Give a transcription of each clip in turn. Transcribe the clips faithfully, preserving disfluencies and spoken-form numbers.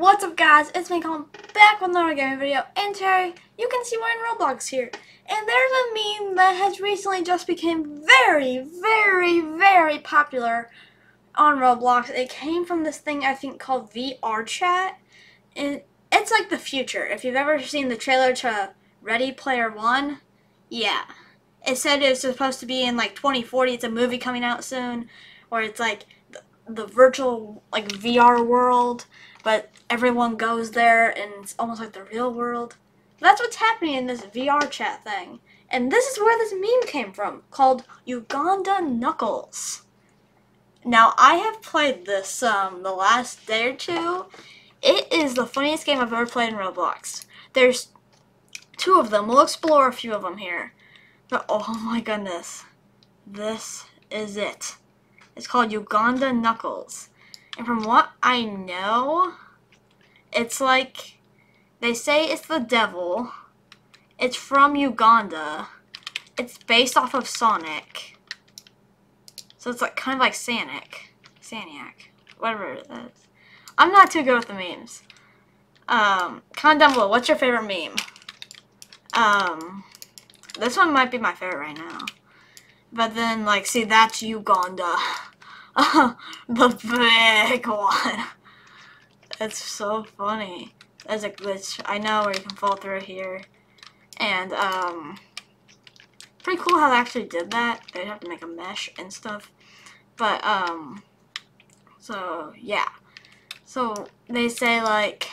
What's up guys, it's me Colm, back with another gaming video, and today you can see we're in Roblox here. And there's a meme that has recently just became very, very, very popular on Roblox. It came from this thing I think called V R Chat. And it's like the future. If you've ever seen the trailer to Ready Player One, yeah. It said it was supposed to be in like twenty forty, it's a movie coming out soon, where it's like the, the virtual like V R world, but everyone goes there and it's almost like the real world. That's what's happening in this V R Chat thing. And this is where this meme came from, called Uganda Knuckles. Now, I have played this um, the last day or two. It is the funniest game I've ever played in Roblox. There's two of them. We'll explore a few of them here. But oh my goodness, this is it. It's called Uganda Knuckles. And from what I know, it's like, they say it's the devil, it's from Uganda, it's based off of Sonic, so it's like kind of like Sanic, Saniac, whatever it is. I'm not too good with the memes. Um, comment down below, what's your favorite meme? Um, this one might be my favorite right now. But then, like, see, that's Uganda. The big one. It's so funny. There's a glitch, I know, where you can fall through here. And, um, pretty cool how they actually did that. They'd have to make a mesh and stuff. But, um, so, yeah. So, they say, like,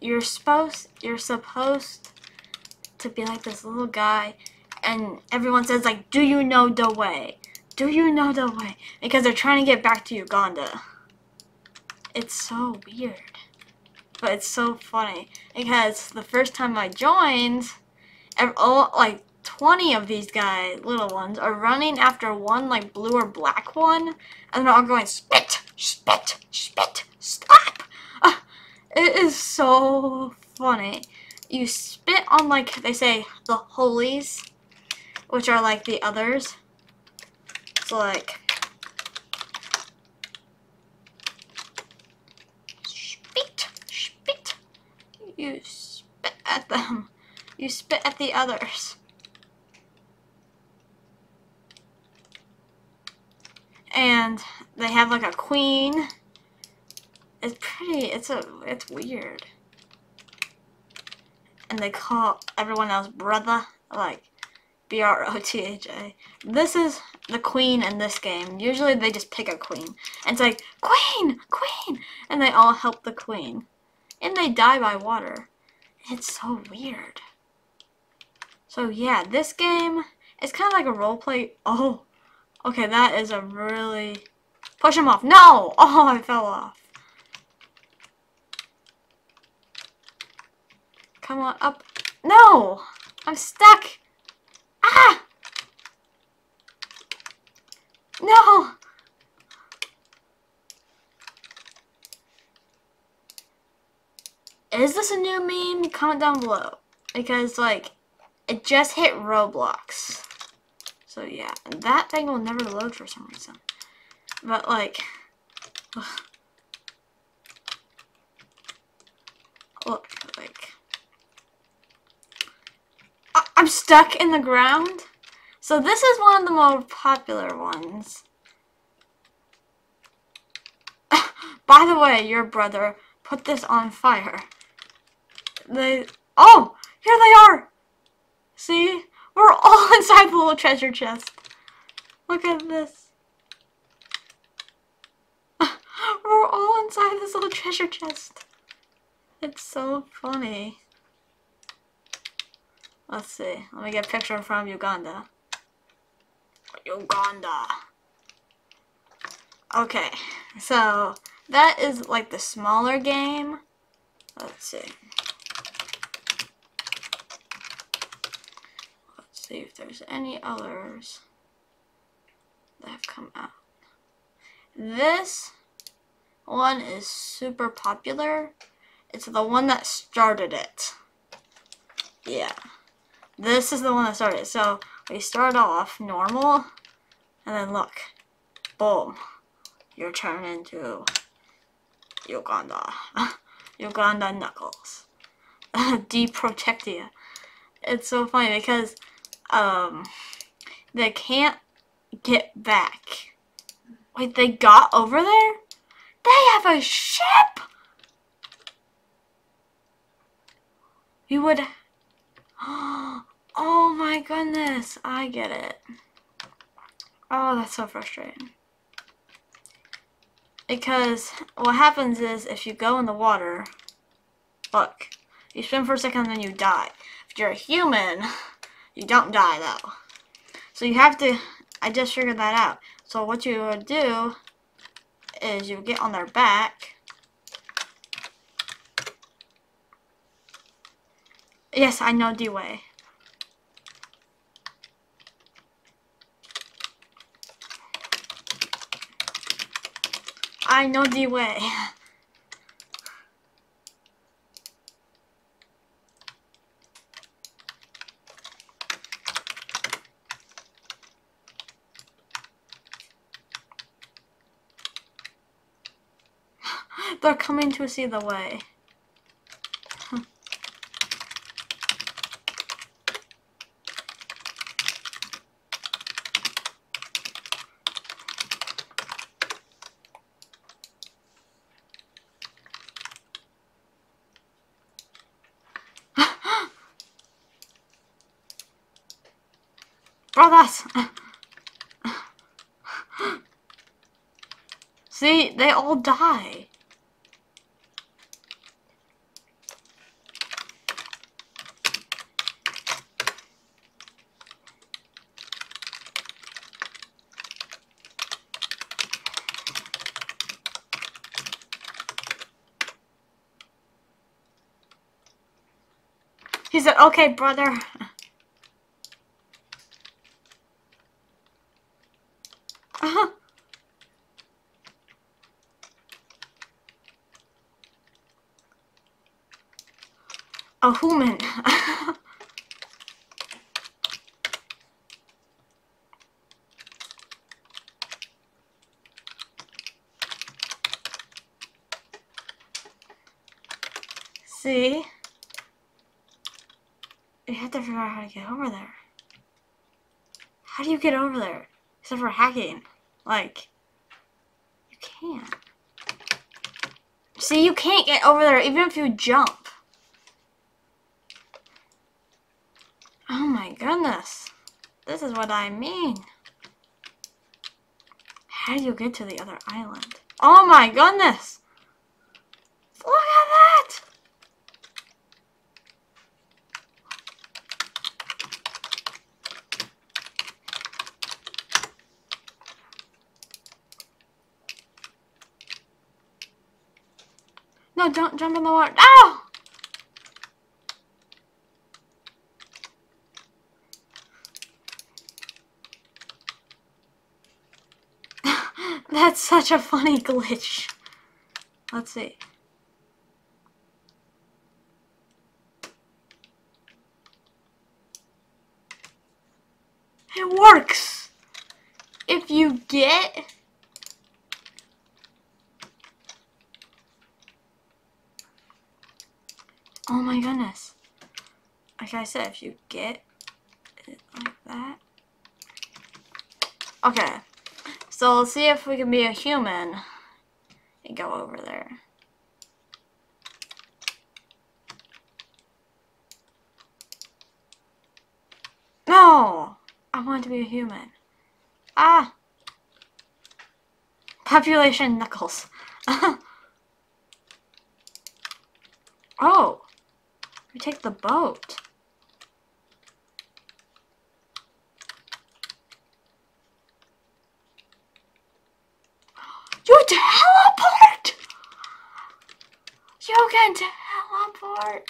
you're supposed, you're supposed to be like this little guy. And everyone says, like, do you know the way? Do you know the way? Because they're trying to get back to Uganda. It's so weird. But it's so funny. Because the first time I joined, all, like, twenty of these guys, little ones, are running after one, like, blue or black one. And they're all going, spit, spit, spit, stop! Uh, it is so funny. You spit on, like, they say, the holies, which are, like, the others. So, like, spit, spit, you spit at them, you spit at the others. And they have, like, a queen. It's pretty, it's a, it's weird. And they call everyone else brother, like, B R O T H A. This is the queen in this game. Usually they just pick a queen. And it's like, queen, queen! And they all help the queen. And they die by water. It's so weird. So yeah, this game is kind of like a roleplay. Oh, okay, that is a really... Push him off. No! Oh, I fell off. Come on up. No! I'm stuck! Ah! No! Is this a new meme? Comment down below. Because, like, it just hit Roblox. So, yeah. And that thing will never load for some reason. But, like... Ugh. Look, like... I'm stuck in the ground. So this is one of the more popular ones. By the way, your brother put this on fire. They... Oh! Here they are! See? We're all inside the little treasure chest. Look at this. We're all inside this little treasure chest. It's so funny. Let's see. Let me get a picture from Uganda. Uganda. Okay. So, that is like the smaller game. Let's see. Let's see if there's any others that have come out. This one is super popular. It's the one that started it. Yeah. This is the one that started. So we start off normal, and then look, boom, you're turned into Uganda. Uganda Knuckles. De Protectia. It's so funny because um, they can't get back. Wait, they got over there? They have a ship? You would... Oh my goodness, I get it. Oh, that's so frustrating. Because what happens is if you go in the water, look, you swim for a second and then you die. If you're a human, you don't die though. So you have to, I just figured that out. So what you would do is you get on their back. Yes, I know D-Way. I know the way. They're coming to see the way. Brothers! See, they all die. He said, okay, brother. A human. See? You have to figure out how to get over there. How do you get over there? Except for hacking. Like, you can't. See, you can't get over there even if you jump. Oh my goodness, this is what I mean. How do you get to the other island? Oh my goodness! Look at that! No, don't jump in the water. No! That's such a funny glitch. Let's see. It works! If you get... Oh my goodness. Like I said, if you get it like that... Okay. So let's see if we can be a human and go over there. No! I want to be a human. Ah! Population Knuckles. Oh! We take the boat. Teleport! You can teleport!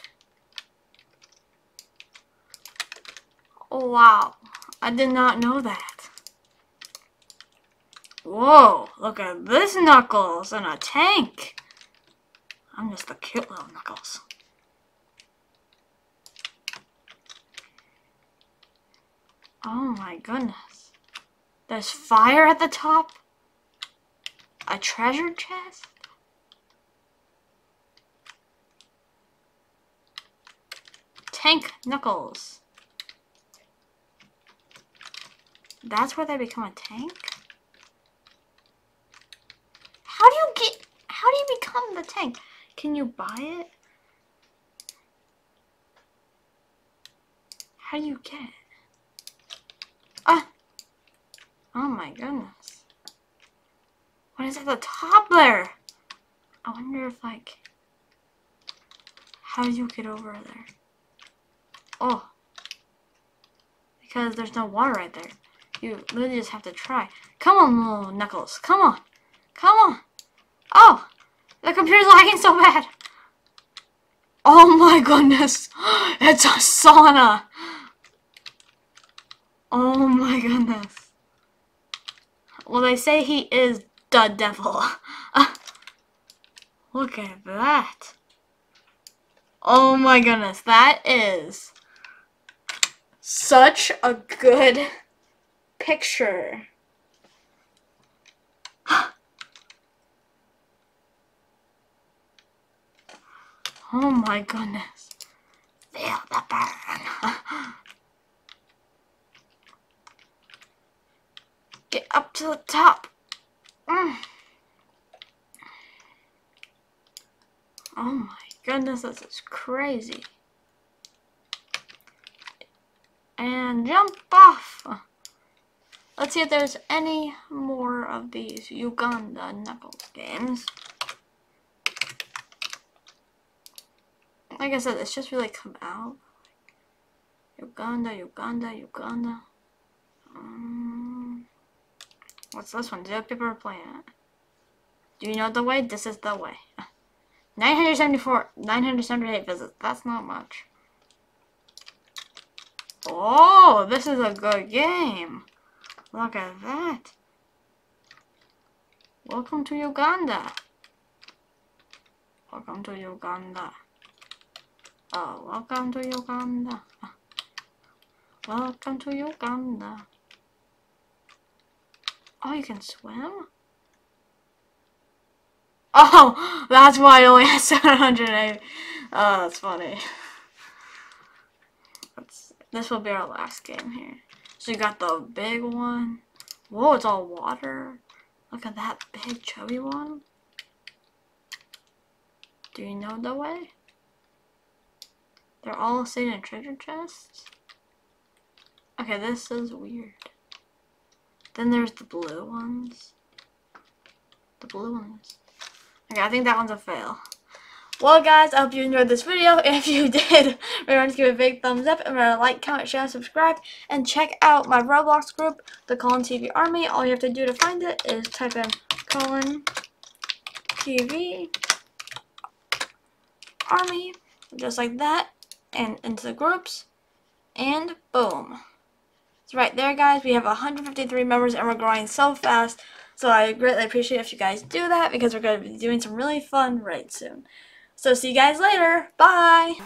Wow, I did not know that. Whoa, look at this Knuckles in a tank. I'm just the cute little Knuckles. Oh my goodness. There's fire at the top? A treasure chest? Tank Knuckles. That's where they become a tank? How do you get... How do you become the tank? Can you buy it? How do you get it? Ah! Oh my goodness. What is at the top there? I wonder if, like... How do you get over there? Oh. Because there's no water right there. You literally just have to try. Come on, little Knuckles. Come on. Come on. Oh! The computer's lagging so bad. Oh my goodness. It's a sauna. Oh my goodness. Well, they say he is the devil. Look at that. Oh my goodness. That is such a good picture. Oh my goodness. Feel the burn. Get up to the top. Mm. Oh my goodness, this is crazy. And jump off. Let's see if there's any more of these Uganda Knuckles games. Like I said, it's just really come out. Uganda, Uganda, Uganda. Um, what's this one? Do people are playing it? Do you know the way? This is the way. nine hundred seventy-four, nine hundred seventy-eight visits. That's not much. Oh, this is a good game. Look at that. Welcome to Uganda. Welcome to Uganda. Oh, welcome to Uganda. Welcome to Uganda. Oh, you can swim? Oh, that's why it only has seven hundred eighty. Oh, that's funny. That's, this will be our last game here. So you got the big one. Whoa, it's all water. Look at that big chubby one. Do you know the way? They're all sitting in treasure chests. Okay, this is weird. Then there's the blue ones. The blue ones. Okay, I think that one's a fail. Well, guys, I hope you enjoyed this video. If you did, remember to give it a big thumbs up and remember to like, comment, share, and subscribe. And check out my Roblox group, the CollinTV Army. All you have to do to find it is type in CollinTV Army, just like that. And into the groups, and boom, it's right there, guys. We have one hundred fifty-three members and we're growing so fast, so I greatly appreciate if you guys do that, because we're going to be doing some really fun raids soon. So see you guys later. Bye.